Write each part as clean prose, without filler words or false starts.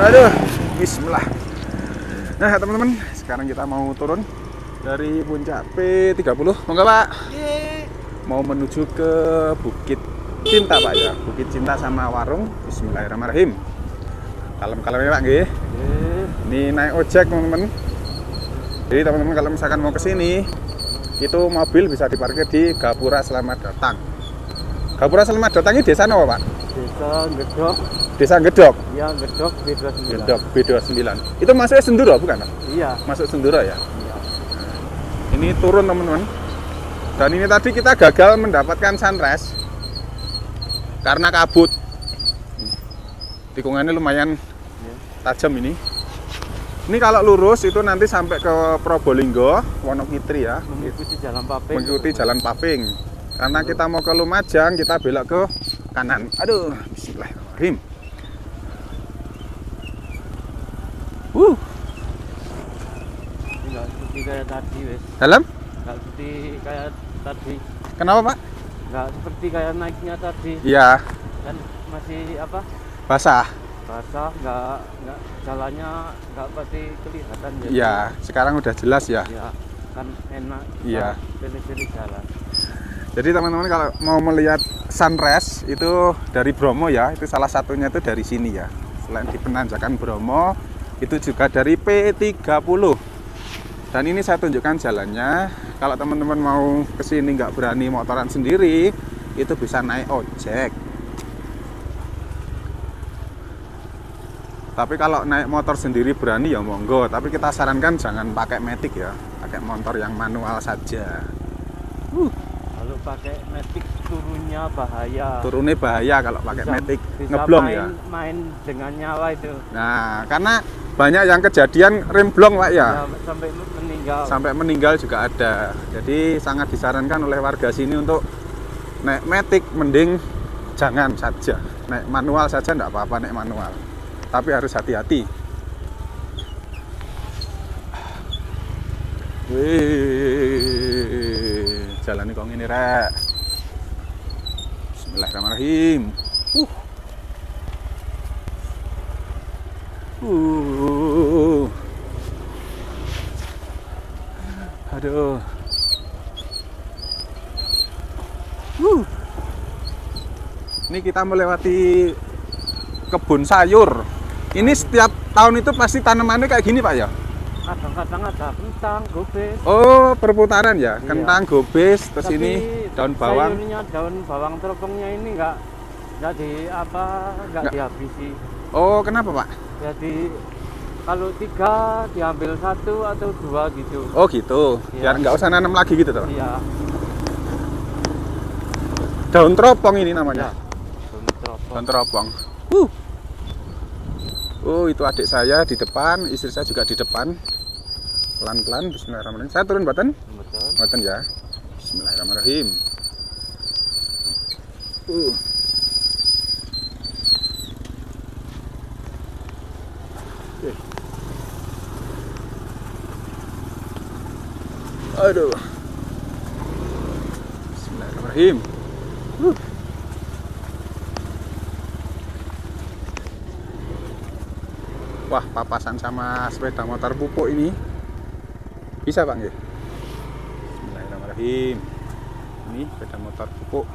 Aduh, bismillah. Nah teman-teman, sekarang kita mau turun dari puncak P30, enggak Pak? Mau menuju ke Bukit Cinta Pak ya, Bukit Cinta sama warung. Bismillahirrahmanirrahim. Kalem-kalem ya Pak nggih. Ini naik ojek teman-teman. Jadi teman-teman kalau misalkan mau ke sini, itu mobil bisa diparkir di Gapura Selamat Datang. Gapura Selamat Datang ini desa apa Pak? Desa Gedok. Desa Gedok? Iya, Gedok B29. Gedok B29. Itu masuknya Senduro bukan Pak? Iya. Masuk Senduro ya? Iya. Ini turun teman-teman. Dan ini tadi kita gagal mendapatkan sunrise karena kabut. Tikungannya lumayan tajam ini. Ini kalau lurus itu nanti sampai ke Probolinggo, Wonokitri ya. Mengikuti jalan paping. Mengikuti jalan paping. Karena kita mau ke Lumajang, kita belok ke kanan. Aduh, bismillahirrahmanirrahim. Enggak seperti kayak tadi, wes. Dalam? Enggak seperti kayak tadi. Kenapa, Pak? Enggak seperti kayak naiknya tadi. Iya. Kan masih apa? Basah. Basah, enggak jalannya enggak pasti kelihatan ya. Iya, sekarang udah jelas ya. Iya, kan enak. Iya. Pilih-pilih jalan. Jadi teman-teman kalau mau melihat sunrise itu dari Bromo ya, itu salah satunya itu dari sini ya. Selain di penanjakan Bromo, itu juga dari P30. Dan ini saya tunjukkan jalannya. Kalau teman-teman mau kesini nggak berani motoran sendiri, itu bisa naik ojek. Tapi kalau naik motor sendiri berani ya monggo. Tapi kita sarankan jangan pakai matic ya, pakai motor yang manual saja. Kalau pakai matic turunnya bahaya. Turunnya bahaya kalau pakai matic, ngeblong ya. Main dengan nyawa itu. Nah, karena banyak yang kejadian rem blong Pak ya. Sampai meninggal. Sampai meninggal juga ada. Jadi sangat disarankan oleh warga sini untuk naik matic mending jangan saja. Naik manual saja enggak apa-apa naik manual. Tapi harus hati-hati. Jalan kok ngene rek. Bismillahirrahmanirrahim. Aduh. Ini kita melewati kebun sayur. Ini setiap tahun itu pasti tanamannya kayak gini Pak ya? Kadang-kadang ada kentang, gobes. Oh, perputaran ya? Iya. Kentang, gobes, terus tapi ini daun bawang. Daun bawang teropongnya ini nggak dihabisi. Oh, kenapa Pak? Jadi kalau 3 diambil 1 atau 2 gitu. Oh gitu, iya. Biar nggak usah nanam lagi gitu toh? Iya. Daun teropong ini namanya? Ya, daun teropong. Daun teropong. Oh, itu adik saya di depan, istri saya juga di depan. Pelan-pelan, bismillahirrahmanirrahim. Saya turun mboten? Mboten ya. Bismillahirrahmanirrahim. Aduh. Bismillahirrahmanirrahim. Wah, papasan sama sepeda motor pupuk ini bisa Pak nggih? Bismillahirrahmanirrahim. Ini sepeda motor pupuk.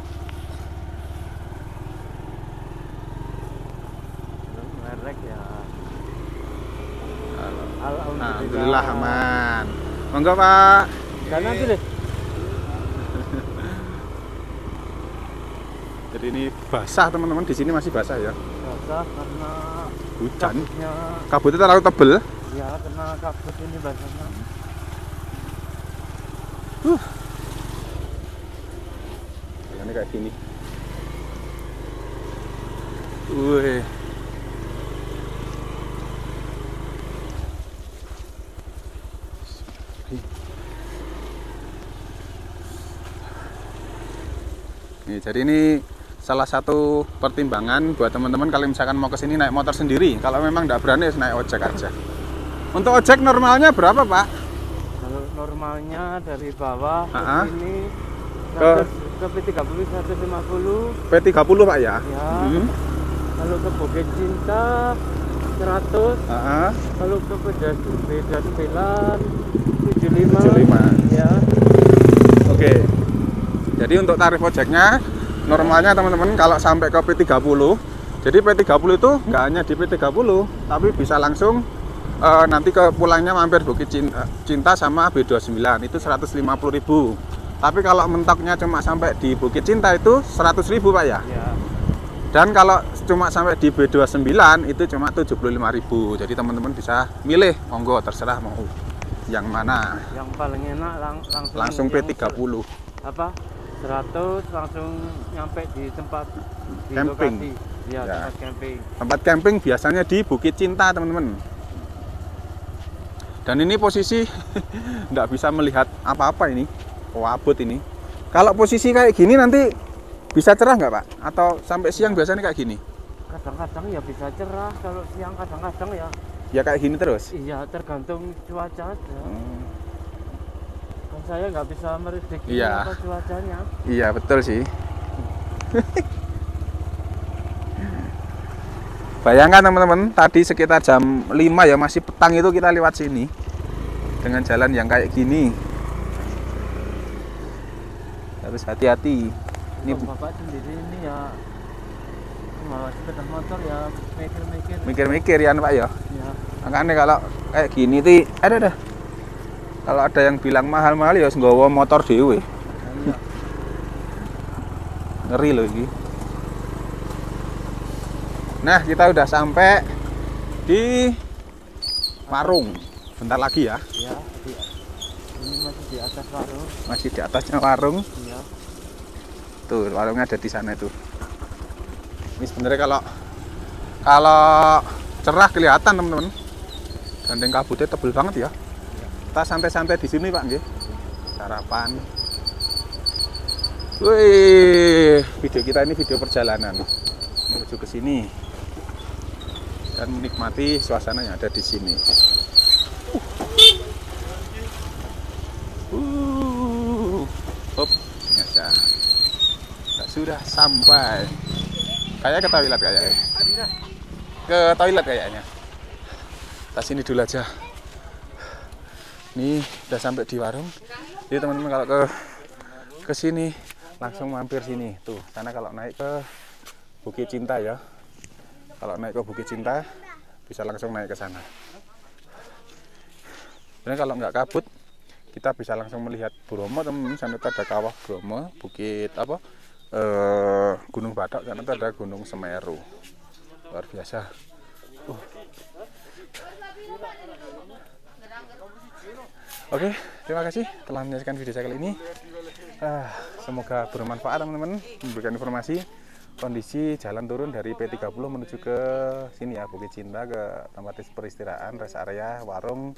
Merek ya. Alhamdulillah aman. Monggo Pak. Kanan dulu. Jadi ini basah teman-teman, di sini masih basah ya. Basah karena hujan. Kabutnya terlalu tebel. Ya, karena kabut ini basahnya. Ini kayak gini. Nih, jadi ini salah satu pertimbangan buat teman-teman kalau misalkan mau kesini naik motor sendiri. Kalau memang nggak berani naik ojek aja. Untuk ojek normalnya berapa Pak? Kalau normalnya dari bawah ini ke P30 150. P30 Pak ya? Ya. Kalau ke Bukit Cinta 100. Kalau ke Pedagi B29 75. Ya. Oke. Jadi untuk tarif ojeknya normalnya teman-teman kalau sampai ke P30. Jadi P30 itu nggak hanya di P30, tapi bisa langsung nanti ke pulangnya mampir Bukit Cinta sama B29 itu 150.000. Tapi kalau mentoknya cuma sampai di Bukit Cinta itu 100.000 Pak ya. Dan kalau cuma sampai di B29 itu cuma 75.000. Jadi teman-teman bisa milih, monggo terserah mau yang mana. Yang paling enak langsung P30. Apa? 100 langsung nyampe di tempat di camping. Ya, ya. Tempat camping. Tempat camping biasanya di Bukit Cinta, teman-teman. Dan ini posisi nggak bisa melihat apa-apa ini. Wabut ini. Kalau posisi kayak gini nanti bisa cerah nggak, Pak? Atau sampai siang biasanya kayak gini? Kadang-kadang ya bisa cerah, kalau siang kadang-kadang ya. Ya kayak gini terus? Iya, tergantung cuaca aja. Kan saya nggak bisa merediksi apa cuacanya. Iya, betul sih. Bayangkan teman-teman, tadi sekitar jam 5 ya, masih petang itu kita lewat sini dengan jalan yang kayak gini. Harus hati-hati. Ini Bapak sendiri ini ya mau sepeda motor ya mikir-mikir. Mikir-mikir ya Pak ya. Iya. Makanya kalau kayak gini tuh ada. Kalau ada yang bilang mahal-mahal ya nggawa motor dhewe. Iya. Ngeri loh ini. Nah, kita udah sampai di warung. Bentar lagi ya. Iya, ini masih di atas warung. Masih di atasnya warung. Iya. Tuh, warungnya ada di sana itu. Ini sebenarnya kalau cerah kelihatan, teman-teman. Gandeng kabutnya tebel banget ya. Kita santai-santai di sini, Pak, nggih. Sarapan. Wih, video kita ini video perjalanan menuju ke sini dan menikmati suasana yang ada di sini. Hop, ya. Kita sudah sampai. Kayak ke toilet kayaknya. Ke toilet kayaknya. Kita sini dulu aja. Ini udah sampai di warung. Jadi teman-teman kalau ke sini langsung mampir sini. Tuh, sana kalau naik ke Bukit Cinta ya. Kalau naik ke Bukit Cinta bisa langsung naik ke sana. Sebenarnya kalau nggak kabut kita bisa langsung melihat Bromo, teman-teman. Sana ada kawah Bromo, bukit apa? Gunung Batok, sana ada Gunung Semeru. Luar biasa. Oke, terima kasih telah menyaksikan video saya kali ini. Semoga bermanfaat, teman-teman. Memberikan informasi kondisi jalan turun dari P30 menuju ke sini ya, Bukit Cinta, ke tempat peristirahatan, rest area, warung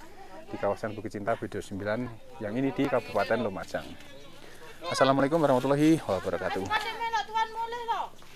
di kawasan Bukit Cinta B29 yang ini di Kabupaten Lumajang. Assalamualaikum warahmatullahi wabarakatuh.